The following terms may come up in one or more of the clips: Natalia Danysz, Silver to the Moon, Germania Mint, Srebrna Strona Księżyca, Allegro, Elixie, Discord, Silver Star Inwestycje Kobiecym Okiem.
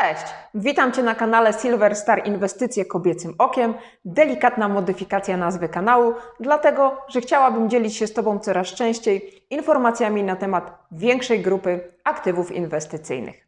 Cześć! Witam Cię na kanale Silver Star Inwestycje Kobiecym Okiem. Delikatna modyfikacja nazwy kanału, dlatego, że chciałabym dzielić się z Tobą coraz częściej informacjami na temat większej grupy aktywów inwestycyjnych.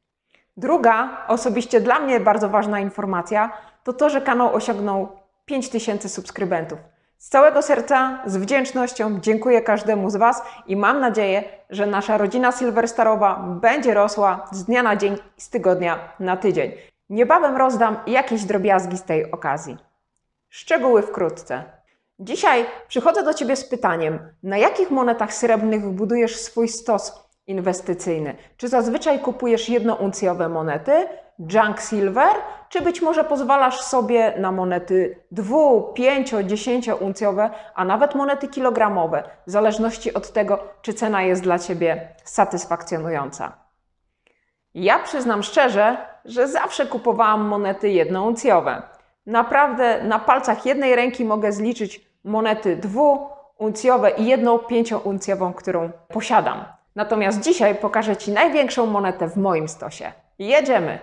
Druga, osobiście dla mnie bardzo ważna informacja, to to, że kanał osiągnął 5000 subskrybentów. Z całego serca, z wdzięcznością dziękuję każdemu z Was i mam nadzieję, że nasza rodzina Silverstarowa będzie rosła z dnia na dzień i z tygodnia na tydzień. Niebawem rozdam jakieś drobiazgi z tej okazji. Szczegóły wkrótce. Dzisiaj przychodzę do Ciebie z pytaniem, na jakich monetach srebrnych budujesz swój stos inwestycyjny? Czy zazwyczaj kupujesz jednouncjowe monety, junk silver, czy być może pozwalasz sobie na monety 2, 5, 10 uncjowe, a nawet monety kilogramowe, w zależności od tego, czy cena jest dla Ciebie satysfakcjonująca. Ja przyznam szczerze, że zawsze kupowałam monety jednouncjowe. Naprawdę na palcach jednej ręki mogę zliczyć monety 2-uncjowe i jedną 5-uncjową, którą posiadam. Natomiast dzisiaj pokażę Ci największą monetę w moim stosie. Jedziemy!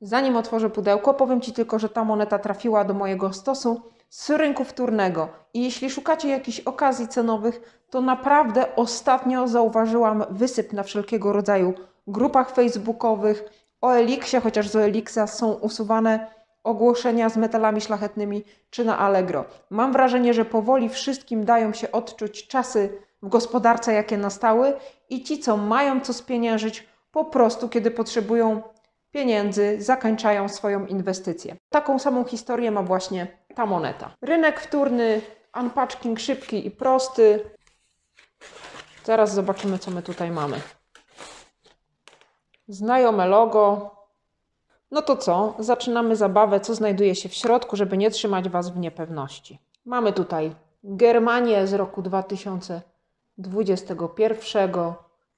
Zanim otworzę pudełko, powiem Ci tylko, że ta moneta trafiła do mojego stosu z rynku wtórnego. I jeśli szukacie jakichś okazji cenowych, to naprawdę ostatnio zauważyłam wysyp na wszelkiego rodzaju grupach facebookowych, o Elixie, chociaż z Elixa są usuwane ogłoszenia z metalami szlachetnymi, czy na Allegro. Mam wrażenie, że powoli wszystkim dają się odczuć czasy w gospodarce, jakie nastały i ci, co mają co spieniężyć, po prostu, kiedy potrzebują pieniędzy, zakończają swoją inwestycję. Taką samą historię ma właśnie ta moneta. Rynek wtórny, unpacking szybki i prosty. Zaraz zobaczymy, co my tutaj mamy. Znajome logo. No to co? Zaczynamy zabawę, co znajduje się w środku, żeby nie trzymać Was w niepewności. Mamy tutaj Germanię z roku 2021,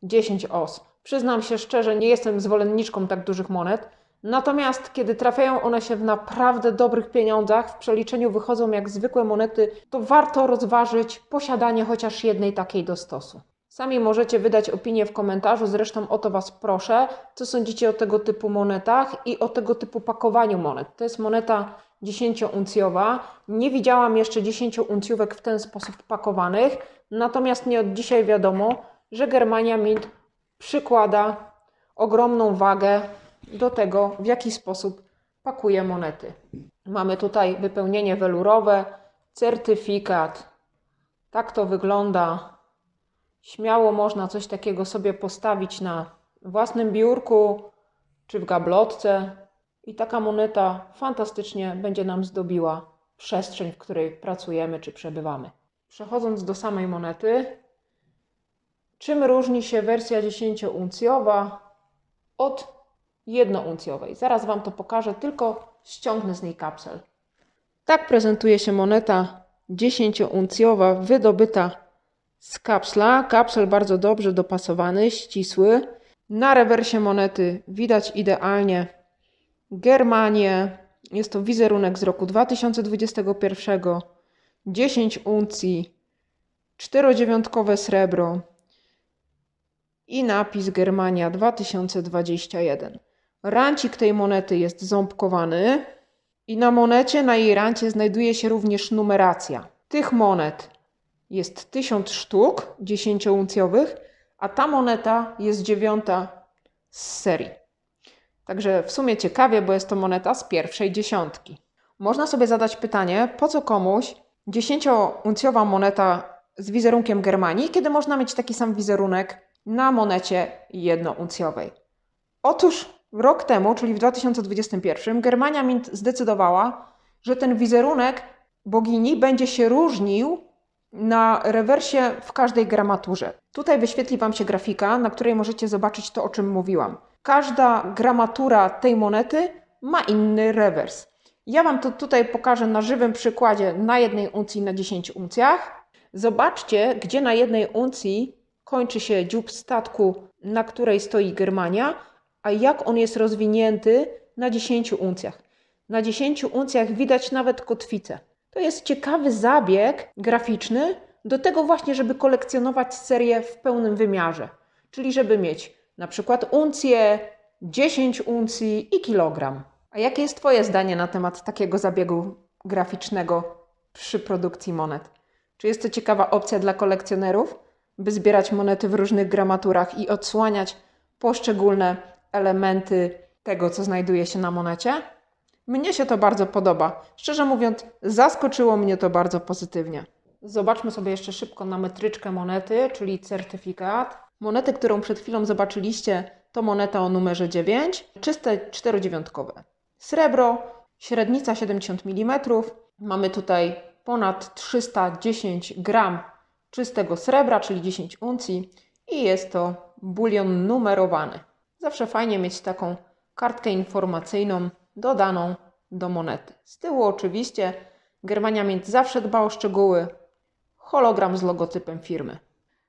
10 os. Przyznam się szczerze, nie jestem zwolenniczką tak dużych monet, natomiast kiedy trafiają one się w naprawdę dobrych pieniądzach, w przeliczeniu wychodzą jak zwykłe monety, to warto rozważyć posiadanie chociaż jednej takiej do stosu. Sami możecie wydać opinię w komentarzu, zresztą o to Was proszę, co sądzicie o tego typu monetach i o tego typu pakowaniu monet. To jest moneta 10-uncjowa. Nie widziałam jeszcze 10-uncjówek w ten sposób pakowanych, natomiast nie od dzisiaj wiadomo, że Germania Mint przykłada ogromną wagę do tego, w jaki sposób pakuje monety. Mamy tutaj wypełnienie welurowe, certyfikat. Tak to wygląda. Śmiało można coś takiego sobie postawić na własnym biurku czy w gablotce i taka moneta fantastycznie będzie nam zdobiła przestrzeń, w której pracujemy czy przebywamy. Przechodząc do samej monety, czym różni się wersja 10-uncjowa od 1-uncjowej? Zaraz Wam to pokażę, tylko ściągnę z niej kapsel. Tak prezentuje się moneta 10-uncjowa wydobyta z kapsla. Kapsel bardzo dobrze dopasowany, ścisły. Na rewersie monety widać idealnie Germanię. Jest to wizerunek z roku 2021. 10 uncji, 4-dziewiątkowe srebro i napis Germania 2021. Rancik tej monety jest ząbkowany i na monecie, na jej rancie znajduje się również numeracja. Tych monet jest 1000 sztuk 10-uncjowych, a ta moneta jest 9. z serii. Także w sumie ciekawie, bo jest to moneta z pierwszej dziesiątki. Można sobie zadać pytanie, po co komuś 10-uncjowa moneta z wizerunkiem Germanii, kiedy można mieć taki sam wizerunek na monecie 1-uncjowej. Otóż rok temu, czyli w 2021, Germania Mint zdecydowała, że ten wizerunek bogini będzie się różnił na rewersie w każdej gramaturze. Tutaj wyświetli Wam się grafika, na której możecie zobaczyć to, o czym mówiłam. Każda gramatura tej monety ma inny rewers. Ja Wam to tutaj pokażę na żywym przykładzie na 1 uncji na 10 uncjach. Zobaczcie, gdzie na 1 uncji kończy się dziób statku, na której stoi Germania, a jak on jest rozwinięty na 10 uncjach. Na 10 uncjach widać nawet kotwicę. To jest ciekawy zabieg graficzny do tego właśnie, żeby kolekcjonować serię w pełnym wymiarze. Czyli żeby mieć na przykład uncję, 10 uncji i kilogram. A jakie jest Twoje zdanie na temat takiego zabiegu graficznego przy produkcji monet? Czy jest to ciekawa opcja dla kolekcjonerów, by zbierać monety w różnych gramaturach i odsłaniać poszczególne elementy tego, co znajduje się na monecie? Mnie się to bardzo podoba. Szczerze mówiąc, zaskoczyło mnie to bardzo pozytywnie. Zobaczmy sobie jeszcze szybko na metryczkę monety, czyli certyfikat. Monetę, którą przed chwilą zobaczyliście, to moneta o numerze 9, czyste 4-dziewiątkowe. Srebro, średnica 70 mm. Mamy tutaj ponad 310 gram czystego srebra, czyli 10 uncji i jest to bulion numerowany. Zawsze fajnie mieć taką kartkę informacyjną dodaną do monety. Z tyłu oczywiście Germania Mint zawsze dba o szczegóły. Hologram z logotypem firmy.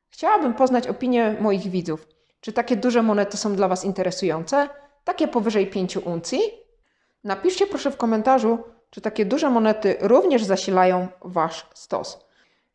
Chciałabym poznać opinię moich widzów. Czy takie duże monety są dla Was interesujące? Takie powyżej 5 uncji? Napiszcie proszę w komentarzu, czy takie duże monety również zasilają Wasz stos.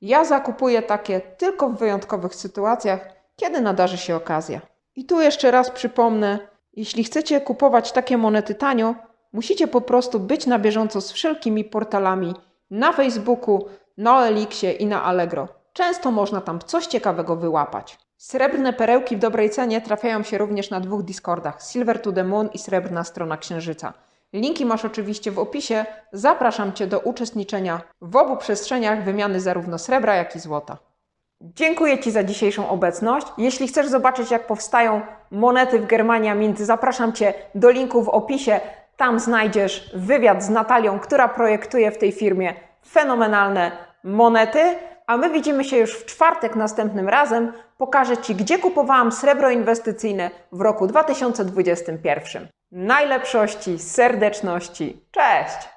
Ja zakupuję takie tylko w wyjątkowych sytuacjach, kiedy nadarzy się okazja. I tu jeszcze raz przypomnę, jeśli chcecie kupować takie monety tanio, musicie po prostu być na bieżąco z wszelkimi portalami na Facebooku, na Elixie i na Allegro. Często można tam coś ciekawego wyłapać. Srebrne perełki w dobrej cenie trafiają się również na 2 Discordach, Silver to the Moon i Srebrna Strona Księżyca. Linki masz oczywiście w opisie. Zapraszam Cię do uczestniczenia w obu przestrzeniach wymiany zarówno srebra, jak i złota. Dziękuję Ci za dzisiejszą obecność. Jeśli chcesz zobaczyć, jak powstają monety w Germania Mint, zapraszam Cię do linku w opisie. Tam znajdziesz wywiad z Natalią, która projektuje w tej firmie fenomenalne monety. A my widzimy się już w czwartek następnym razem. Pokażę Ci, gdzie kupowałam srebro inwestycyjne w roku 2021. Najlepszości, serdeczności. Cześć!